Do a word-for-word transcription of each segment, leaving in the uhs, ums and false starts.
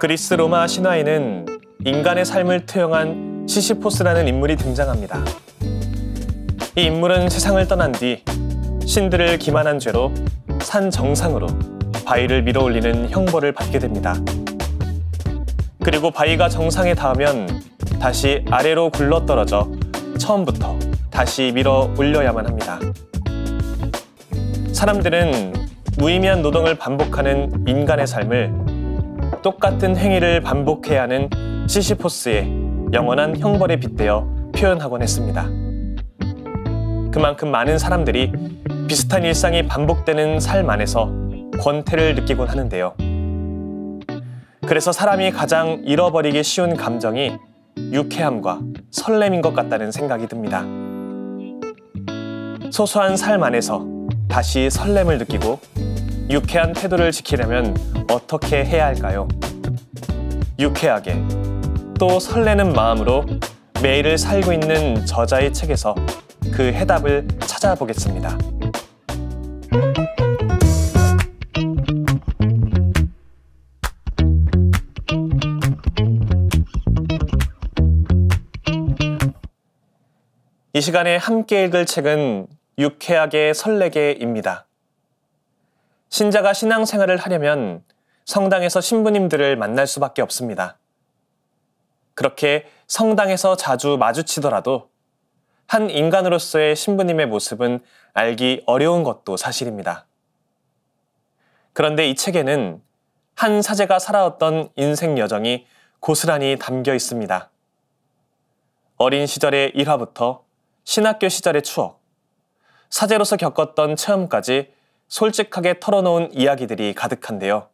그리스 로마 신화에는 인간의 삶을 투영한 시시포스라는 인물이 등장합니다. 이 인물은 세상을 떠난 뒤 신들을 기만한 죄로 산 정상으로 바위를 밀어올리는 형벌을 받게 됩니다. 그리고 바위가 정상에 닿으면 다시 아래로 굴러떨어져 처음부터 다시 밀어올려야만 합니다. 사람들은 무의미한 노동을 반복하는 인간의 삶을 똑같은 행위를 반복해야 하는 시시포스의 영원한 형벌에 빗대어 표현하곤 했습니다. 그만큼 많은 사람들이 비슷한 일상이 반복되는 삶 안에서 권태를 느끼곤 하는데요. 그래서 사람이 가장 잃어버리기 쉬운 감정이 유쾌함과 설렘인 것 같다는 생각이 듭니다. 소소한 삶 안에서 다시 설렘을 느끼고 유쾌한 태도를 지키려면 어떻게 해야 할까요? 유쾌하게 또 설레는 마음으로 매일을 살고 있는 저자의 책에서 그 해답을 찾아보겠습니다. 이 시간에 함께 읽을 책은 유쾌하게 설레게입니다. 신자가 신앙생활을 하려면 성당에서 신부님들을 만날 수밖에 없습니다. 그렇게 성당에서 자주 마주치더라도 한 인간으로서의 신부님의 모습은 알기 어려운 것도 사실입니다. 그런데 이 책에는 한 사제가 살아왔던 인생 여정이 고스란히 담겨 있습니다. 어린 시절의 일화부터 신학교 시절의 추억, 사제로서 겪었던 체험까지 솔직하게 털어놓은 이야기들이 가득한데요.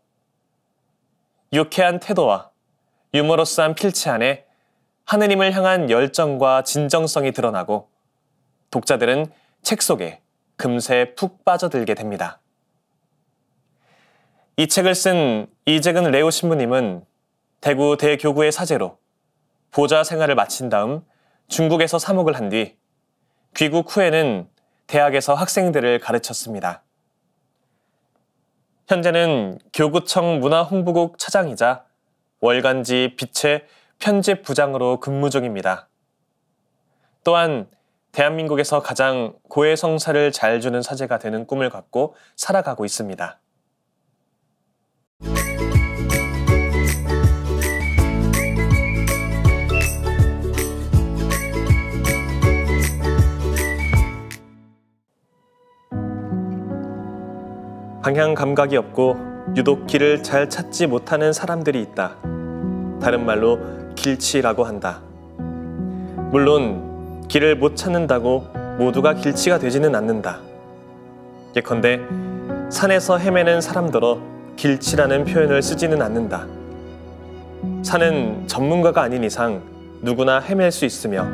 유쾌한 태도와 유머러스한 필체 안에 하느님을 향한 열정과 진정성이 드러나고 독자들은 책 속에 금세 푹 빠져들게 됩니다. 이 책을 쓴 이재근 레오 신부님은 대구 대교구의 사제로 보좌 생활을 마친 다음 중국에서 사목을 한 뒤 귀국 후에는 대학에서 학생들을 가르쳤습니다. 현재는 교구청 문화홍보국 차장이자 월간지 빛의 편집 부장으로 근무 중입니다. 또한 대한민국에서 가장 고해 성사를 잘 주는 사제가 되는 꿈을 갖고 살아가고 있습니다. 방향 감각이 없고 유독 길을 잘 찾지 못하는 사람들이 있다. 다른 말로 길치라고 한다. 물론 길을 못 찾는다고 모두가 길치가 되지는 않는다. 예컨대 산에서 헤매는 사람들어 길치라는 표현을 쓰지는 않는다. 산은 전문가가 아닌 이상 누구나 헤맬 수 있으며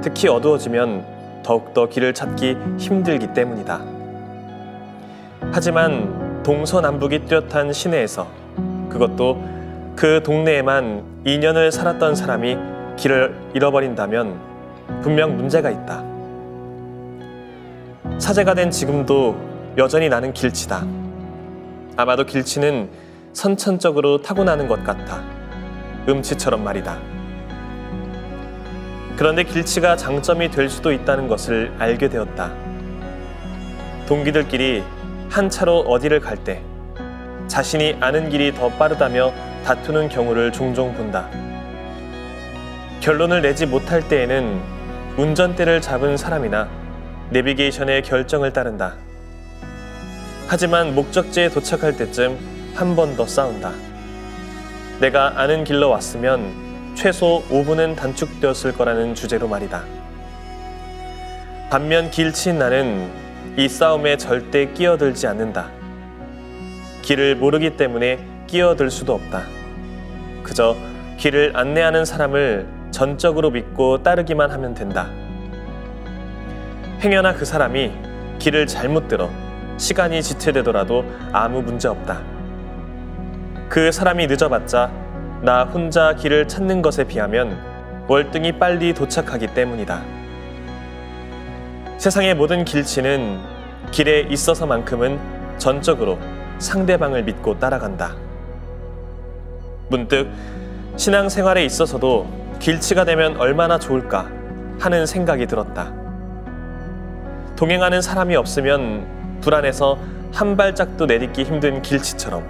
특히 어두워지면 더욱더 길을 찾기 힘들기 때문이다. 하지만 동서남북이 뚜렷한 시내에서 그것도 그 동네에만 이 년을 살았던 사람이 길을 잃어버린다면 분명 문제가 있다. 사제가 된 지금도 여전히 나는 길치다. 아마도 길치는 선천적으로 타고나는 것 같아. 음치처럼 말이다. 그런데 길치가 장점이 될 수도 있다는 것을 알게 되었다. 동기들끼리 한 차로 어디를 갈 때 자신이 아는 길이 더 빠르다며 다투는 경우를 종종 본다. 결론을 내지 못할 때에는 운전대를 잡은 사람이나 내비게이션의 결정을 따른다. 하지만 목적지에 도착할 때쯤 한 번 더 싸운다. 내가 아는 길로 왔으면 최소 오 분은 단축되었을 거라는 주제로 말이다. 반면 길치인 나는 이 싸움에 절대 끼어들지 않는다. 길을 모르기 때문에 끼어들 수도 없다. 그저 길을 안내하는 사람을 전적으로 믿고 따르기만 하면 된다. 행여나 그 사람이 길을 잘못 들어 시간이 지체되더라도 아무 문제 없다. 그 사람이 늦어봤자 나 혼자 길을 찾는 것에 비하면 월등히 빨리 도착하기 때문이다. 세상의 모든 길치는 길에 있어서만큼은 전적으로 상대방을 믿고 따라간다. 문득 신앙생활에 있어서도 길치가 되면 얼마나 좋을까 하는 생각이 들었다. 동행하는 사람이 없으면 불안해서 한 발짝도 내딛기 힘든 길치처럼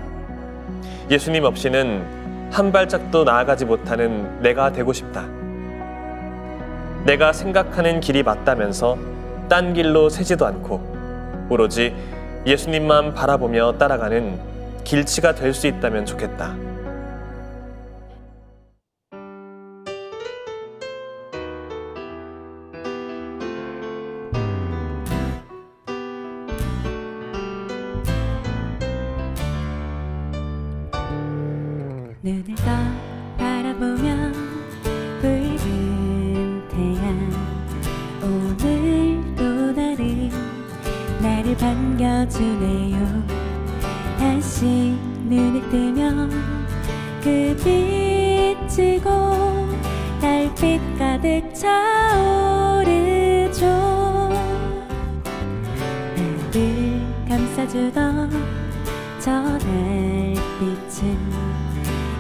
예수님 없이는 한 발짝도 나아가지 못하는 내가 되고 싶다. 내가 생각하는 길이 맞다면서 딴 길로 새지도 않고 오로지 예수님만 바라보며 따라가는 길치가 될 수 있다면 좋겠다. 눈을 떠 바라보면 붉은 태양, 오늘 또 다른 나를 반겨주네요. 다시 눈을 뜨면 그 빛이고 달빛 가득 차오르죠. 나를 감싸주던 저 달빛은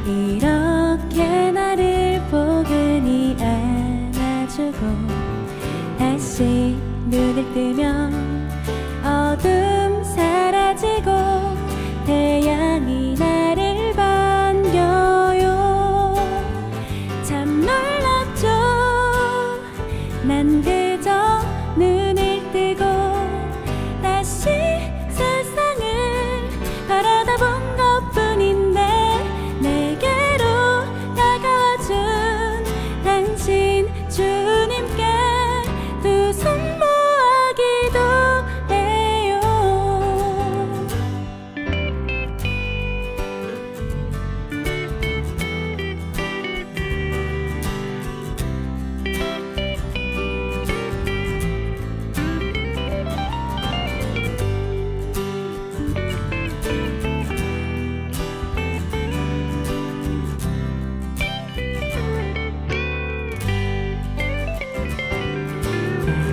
이렇게 나를 포근히 안아주고 다시 눈을 뜨면 어둠 사라지고 태양이 나를 반겨요. 참 놀랍죠. 난 그저 눈을 뜨고 다시 세상을 바라다 본 것뿐인데 주님께 두 손 모아 기도해요.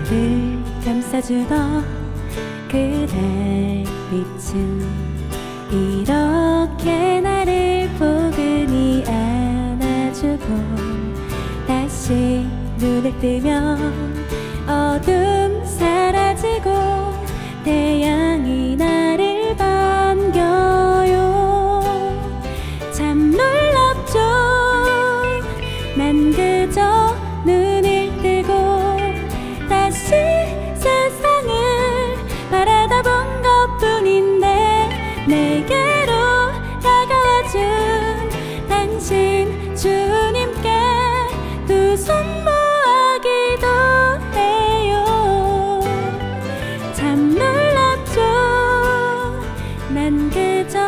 늘 감싸주던 그 달빛은 이렇게 나를 포근히 안아주고 다시 눈을 뜨면 어둠 사라지고 태양이 나를 반겨요. 참 놀랍죠. 난 그저 눈을 뜨고 세상을 바라다 본 것뿐인데 내게로 다가와준 당신 주님께 두 손 모아 기도해요. 참 놀랍죠. 난 그저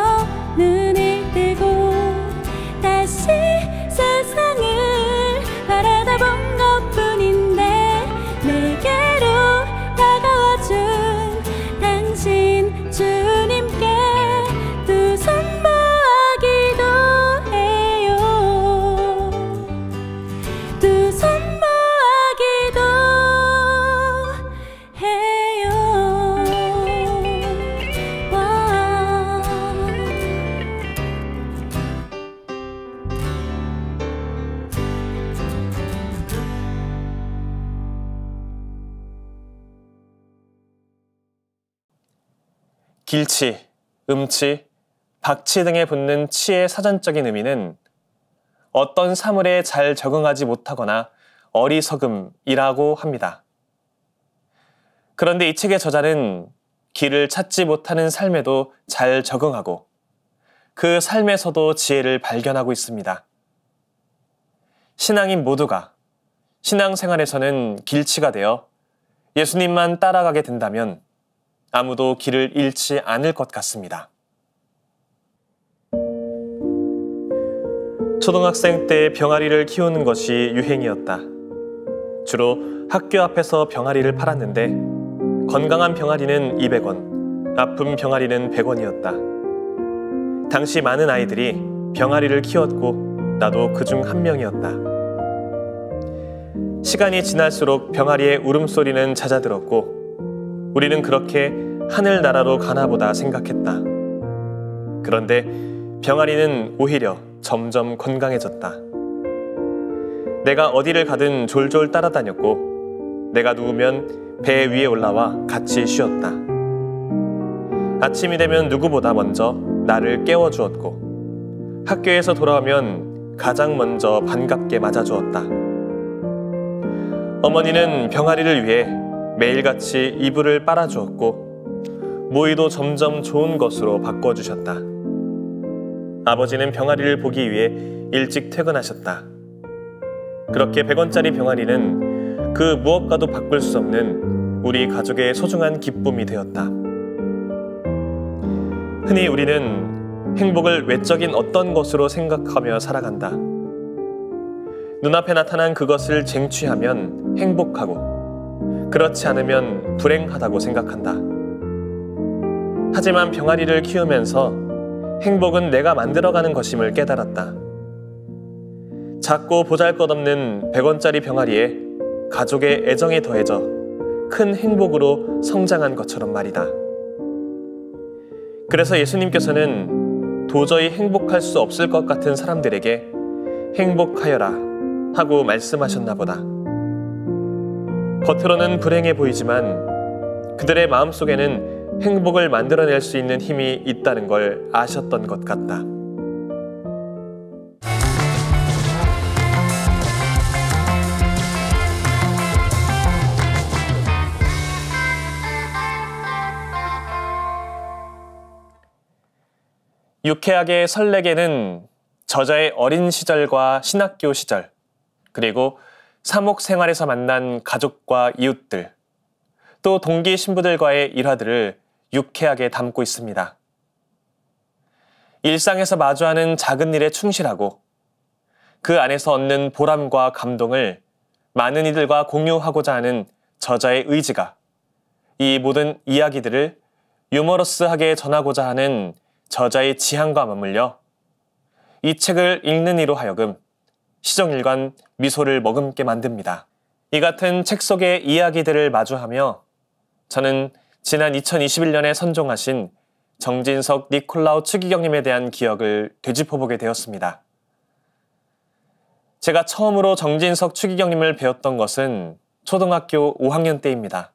눈을 뜨고 다시 세상을 바라다 본 것뿐인데 내게 주님께 두 손 모아 기도해요. 두 손 모아 기도해요. 와. 길치, 음치, 박치 등에 붙는 치의 사전적인 의미는 어떤 사물에 잘 적응하지 못하거나 어리석음이라고 합니다. 그런데 이 책의 저자는 길을 찾지 못하는 삶에도 잘 적응하고 그 삶에서도 지혜를 발견하고 있습니다. 신앙인 모두가 신앙생활에서는 길치가 되어 예수님만 따라가게 된다면 아무도 길을 잃지 않을 것 같습니다. 초등학생 때 병아리를 키우는 것이 유행이었다. 주로 학교 앞에서 병아리를 팔았는데 건강한 병아리는 이백 원, 아픈 병아리는 백 원이었다. 당시 많은 아이들이 병아리를 키웠고 나도 그중 한 명이었다. 시간이 지날수록 병아리의 울음소리는 잦아들었고 우리는 그렇게 하늘나라로 가나 보다 생각했다. 그런데 병아리는 오히려 점점 건강해졌다. 내가 어디를 가든 졸졸 따라다녔고 내가 누우면 배 위에 올라와 같이 쉬었다. 아침이 되면 누구보다 먼저 나를 깨워주었고 학교에서 돌아오면 가장 먼저 반갑게 맞아주었다. 어머니는 병아리를 위해 매일같이 이불을 빨아주었고 모이도 점점 좋은 것으로 바꿔주셨다. 아버지는 병아리를 보기 위해 일찍 퇴근하셨다. 그렇게 백 원짜리 병아리는 그 무엇과도 바꿀 수 없는 우리 가족의 소중한 기쁨이 되었다. 흔히 우리는 행복을 외적인 어떤 것으로 생각하며 살아간다. 눈앞에 나타난 그것을 쟁취하면 행복하고 그렇지 않으면 불행하다고 생각한다. 하지만 병아리를 키우면서 행복은 내가 만들어가는 것임을 깨달았다. 작고 보잘것없는 백 원짜리 병아리에 가족의 애정이 더해져 큰 행복으로 성장한 것처럼 말이다. 그래서 예수님께서는 도저히 행복할 수 없을 것 같은 사람들에게 행복하여라 하고 말씀하셨나 보다. 겉으로는 불행해 보이지만 그들의 마음속에는 행복을 만들어낼 수 있는 힘이 있다는 걸 아셨던 것 같다. 유쾌하게 설레게는 저자의 어린 시절과 신학교 시절, 그리고 사목 생활에서 만난 가족과 이웃들, 또 동기 신부들과의 일화들을 유쾌하게 담고 있습니다. 일상에서 마주하는 작은 일에 충실하고 그 안에서 얻는 보람과 감동을 많은 이들과 공유하고자 하는 저자의 의지가 이 모든 이야기들을 유머러스하게 전하고자 하는 저자의 지향과 맞물려 이 책을 읽는 이로 하여금 시정일관 미소를 머금게 만듭니다. 이 같은 책 속의 이야기들을 마주하며 저는 지난 이천이십일 년에 선정하신 정진석 니콜라오 추기경님에 대한 기억을 되짚어보게 되었습니다. 제가 처음으로 정진석 추기경님을 배웠던 것은 초등학교 오 학년 때입니다.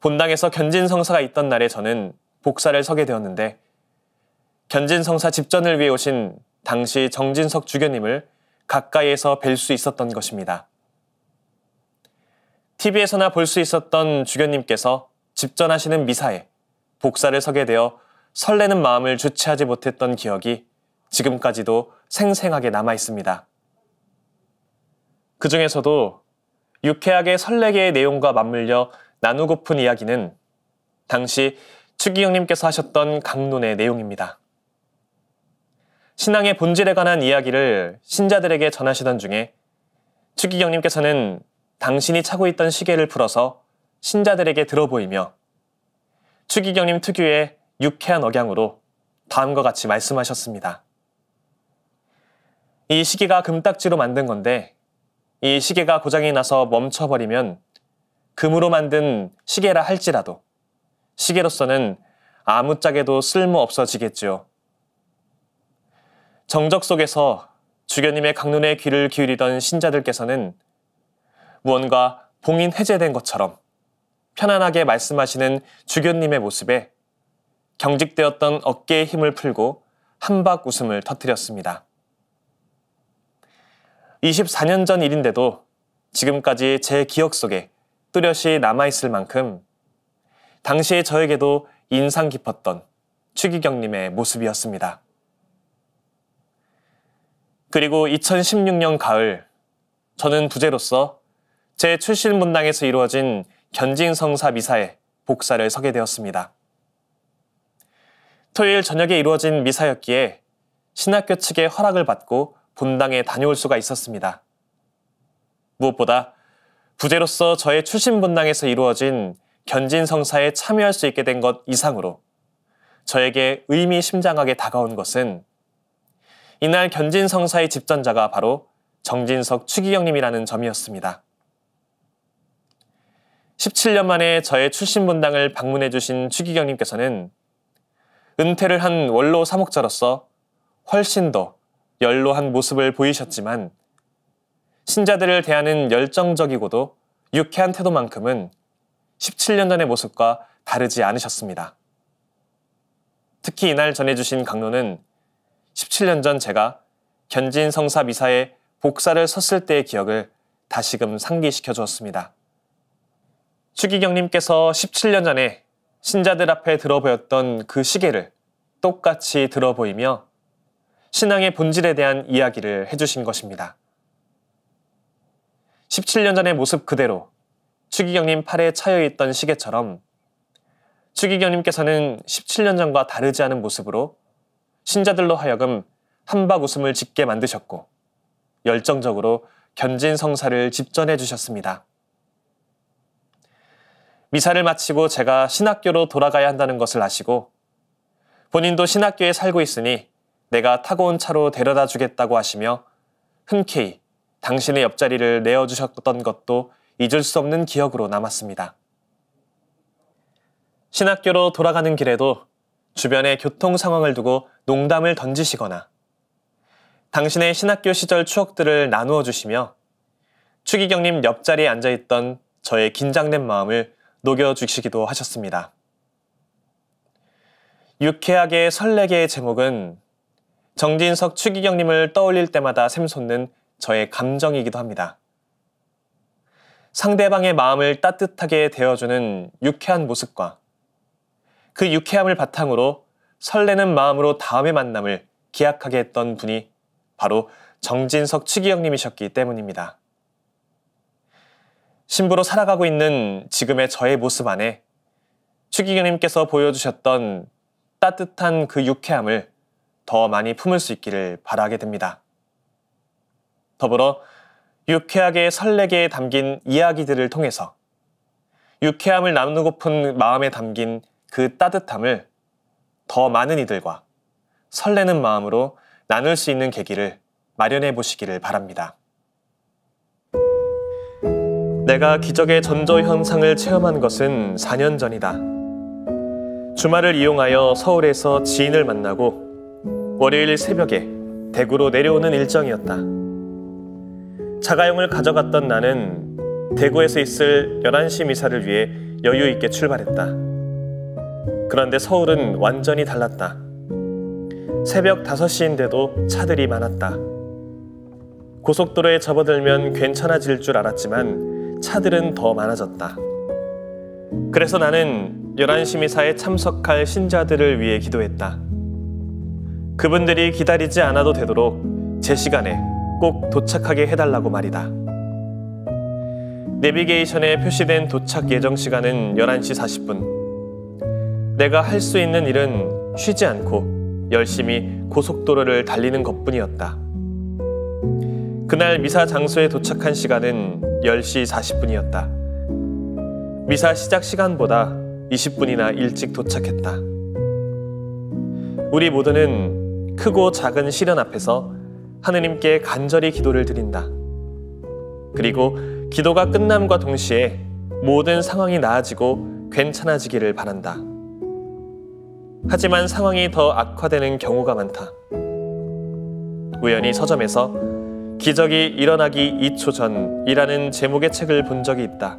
본당에서 견진성사가 있던 날에 저는 복사를 서게 되었는데 견진성사 집전을 위해 오신 당시 정진석 주교님을 가까이에서 뵐 수 있었던 것입니다. 티비에서나 볼 수 있었던 주교님께서 집전하시는 미사에 복사를 서게 되어 설레는 마음을 주체하지 못했던 기억이 지금까지도 생생하게 남아있습니다. 그 중에서도 유쾌하게 설레게의 내용과 맞물려 나누고픈 이야기는 당시 추기경님께서 하셨던 강론의 내용입니다. 신앙의 본질에 관한 이야기를 신자들에게 전하시던 중에 추기경님께서는 당신이 차고 있던 시계를 풀어서 신자들에게 들어보이며 추기경님 특유의 유쾌한 억양으로 다음과 같이 말씀하셨습니다. 이 시계가 금딱지로 만든 건데 이 시계가 고장이 나서 멈춰버리면 금으로 만든 시계라 할지라도 시계로서는 아무짝에도 쓸모없어지겠지요. 정적 속에서 주교님의 강론에 귀를 기울이던 신자들께서는 무언가 봉인 해제된 것처럼 편안하게 말씀하시는 주교님의 모습에 경직되었던 어깨의 힘을 풀고 한박 웃음을 터뜨렸습니다. 이십사 년 전 일인데도 지금까지 제 기억 속에 뚜렷이 남아있을 만큼 당시 저에게도 인상 깊었던 추기경님의 모습이었습니다. 그리고 이천십육 년 가을, 저는 부제로서 제 출신 본당에서 이루어진 견진성사 미사에 복사를 서게 되었습니다. 토요일 저녁에 이루어진 미사였기에 신학교 측의 허락을 받고 본당에 다녀올 수가 있었습니다. 무엇보다 부제로서 저의 출신 본당에서 이루어진 견진성사에 참여할 수 있게 된 것 이상으로 저에게 의미심장하게 다가온 것은 이날 견진성사의 집전자가 바로 정진석 추기경님이라는 점이었습니다. 십칠 년 만에 저의 출신본당을 방문해 주신 추기경님께서는 은퇴를 한 원로 사목자로서 훨씬 더 연로한 모습을 보이셨지만 신자들을 대하는 열정적이고도 유쾌한 태도만큼은 십칠 년 전의 모습과 다르지 않으셨습니다. 특히 이날 전해주신 강론은 십칠 년 전 제가 견진 성사 미사에 복사를 섰을 때의 기억을 다시금 상기시켜 주었습니다. 추기경님께서 십칠 년 전에 신자들 앞에 들어보였던 그 시계를 똑같이 들어보이며 신앙의 본질에 대한 이야기를 해주신 것입니다. 십칠 년 전의 모습 그대로 추기경님 팔에 차여있던 시계처럼 추기경님께서는 십칠 년 전과 다르지 않은 모습으로 신자들로 하여금 한박 웃음을 짓게 만드셨고 열정적으로 견진 성사를 집전해 주셨습니다. 미사를 마치고 제가 신학교로 돌아가야 한다는 것을 아시고 본인도 신학교에 살고 있으니 내가 타고 온 차로 데려다 주겠다고 하시며 흔쾌히 당신의 옆자리를 내어주셨던 것도 잊을 수 없는 기억으로 남았습니다. 신학교로 돌아가는 길에도 주변의 교통 상황을 두고 농담을 던지시거나 당신의 신학교 시절 추억들을 나누어 주시며 추기경님 옆자리에 앉아있던 저의 긴장된 마음을 녹여주시기도 하셨습니다. 유쾌하게 설레게의 제목은 정진석 추기경님을 떠올릴 때마다 샘솟는 저의 감정이기도 합니다. 상대방의 마음을 따뜻하게 데워주는 유쾌한 모습과 그 유쾌함을 바탕으로 설레는 마음으로 다음의 만남을 기약하게 했던 분이 바로 정진석 추기경님이셨기 때문입니다. 신부로 살아가고 있는 지금의 저의 모습 안에 추기경님께서 보여주셨던 따뜻한 그 유쾌함을 더 많이 품을 수 있기를 바라게 됩니다. 더불어 유쾌하게 설레게 담긴 이야기들을 통해서 유쾌함을 나누고픈 마음에 담긴 그 따뜻함을 더 많은 이들과 설레는 마음으로 나눌 수 있는 계기를 마련해 보시기를 바랍니다. 내가 기적의 전조현상을 체험한 것은 사 년 전이다. 주말을 이용하여 서울에서 지인을 만나고 월요일 새벽에 대구로 내려오는 일정이었다. 자가용을 가져갔던 나는 대구에서 있을 열한 시 미사를 위해 여유 있게 출발했다. 그런데 서울은 완전히 달랐다. 새벽 다섯 시인데도 차들이 많았다. 고속도로에 접어들면 괜찮아질 줄 알았지만 차들은 더 많아졌다. 그래서 나는 열한 시 미사에 참석할 신자들을 위해 기도했다. 그분들이 기다리지 않아도 되도록 제 시간에 꼭 도착하게 해달라고 말이다. 내비게이션에 표시된 도착 예정 시간은 열한 시 사십 분. 내가 할 수 있는 일은 쉬지 않고 열심히 고속도로를 달리는 것뿐이었다. 그날 미사 장소에 도착한 시간은 열 시 사십 분이었다. 미사 시작 시간보다 이십 분이나 일찍 도착했다. 우리 모두는 크고 작은 시련 앞에서 하느님께 간절히 기도를 드린다. 그리고 기도가 끝남과 동시에 모든 상황이 나아지고 괜찮아지기를 바란다. 하지만 상황이 더 악화되는 경우가 많다. 우연히 서점에서 기적이 일어나기 이 초 전이라는 제목의 책을 본 적이 있다.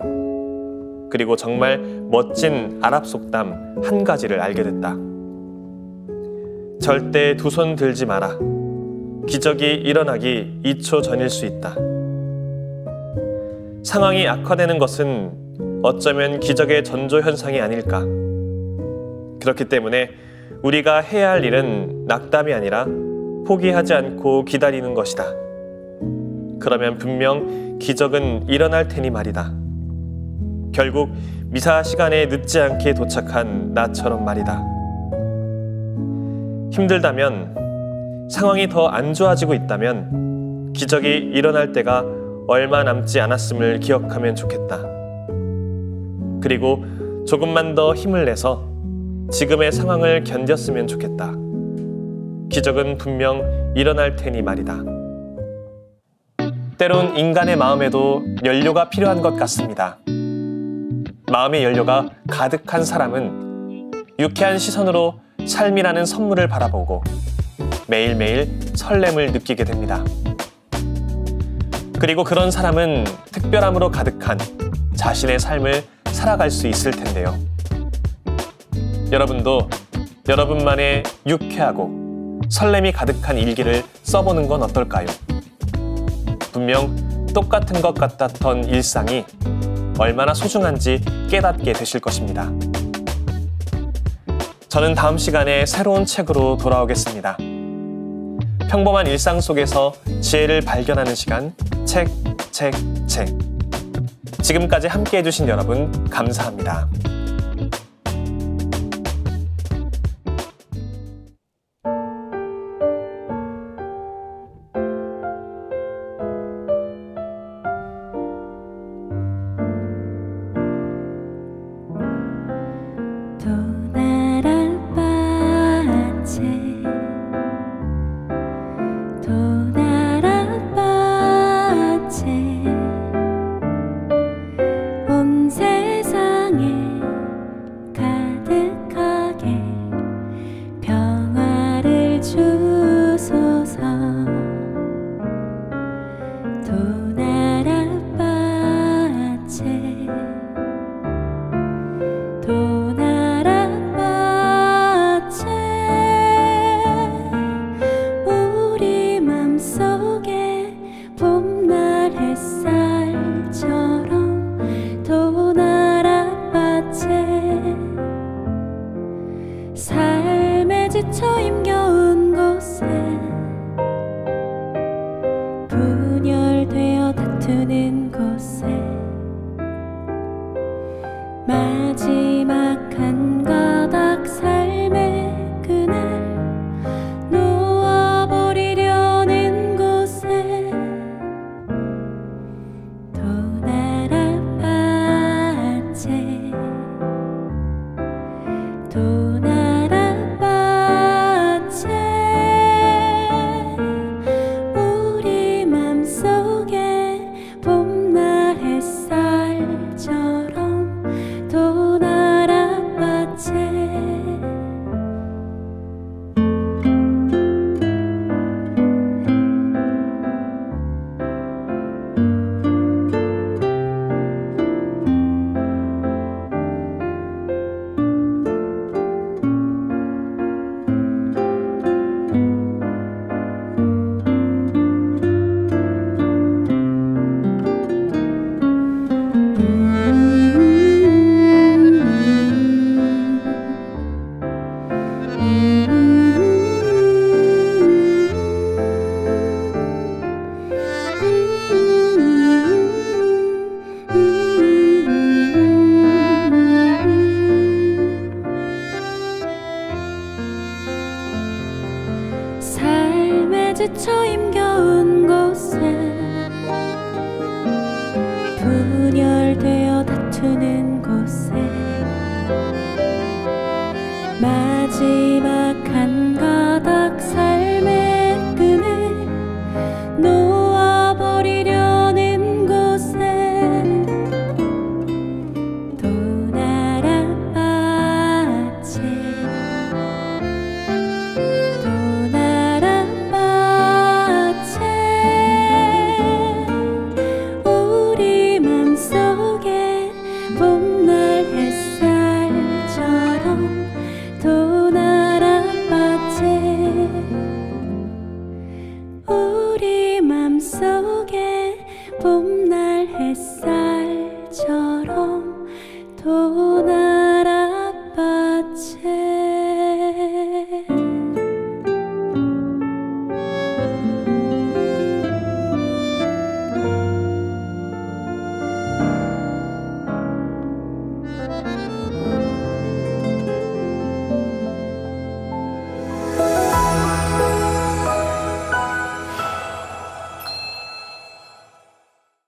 그리고 정말 멋진 아랍 속담 한 가지를 알게 됐다. 절대 두 손 들지 마라. 기적이 일어나기 이 초 전일 수 있다. 상황이 악화되는 것은 어쩌면 기적의 전조현상이 아닐까. 그렇기 때문에 우리가 해야 할 일은 낙담이 아니라 포기하지 않고 기다리는 것이다. 그러면 분명 기적은 일어날 테니 말이다. 결국 미사 시간에 늦지 않게 도착한 나처럼 말이다. 힘들다면, 상황이 더 안 좋아지고 있다면 기적이 일어날 때가 얼마 남지 않았음을 기억하면 좋겠다. 그리고 조금만 더 힘을 내서 지금의 상황을 견뎠으면 좋겠다. 기적은 분명 일어날 테니 말이다. 때론 인간의 마음에도 연료가 필요한 것 같습니다. 마음의 연료가 가득한 사람은 유쾌한 시선으로 삶이라는 선물을 바라보고 매일매일 설렘을 느끼게 됩니다. 그리고 그런 사람은 특별함으로 가득한 자신의 삶을 살아갈 수 있을 텐데요. 여러분도 여러분만의 유쾌하고 설렘이 가득한 일기를 써보는 건 어떨까요? 분명 똑같은 것 같았던 일상이 얼마나 소중한지 깨닫게 되실 것입니다. 저는 다음 시간에 새로운 책으로 돌아오겠습니다. 평범한 일상 속에서 지혜를 발견하는 시간, 책, 책, 책. 지금까지 함께 해주신 여러분, 감사합니다. 지쳐 힘겨운 곳에 분열되어 다투는 곳에 마지막 한 가닥 삶의 그늘 놓아버리려는 곳에 도나라밭에 도나 지쳐 힘겨운 곳에 분열되어 다투는 곳에 마지막 한 가닥 삶의 끈을 놓아버리려는 곳에 도나라밭에 우리 맘속에 봄날 햇살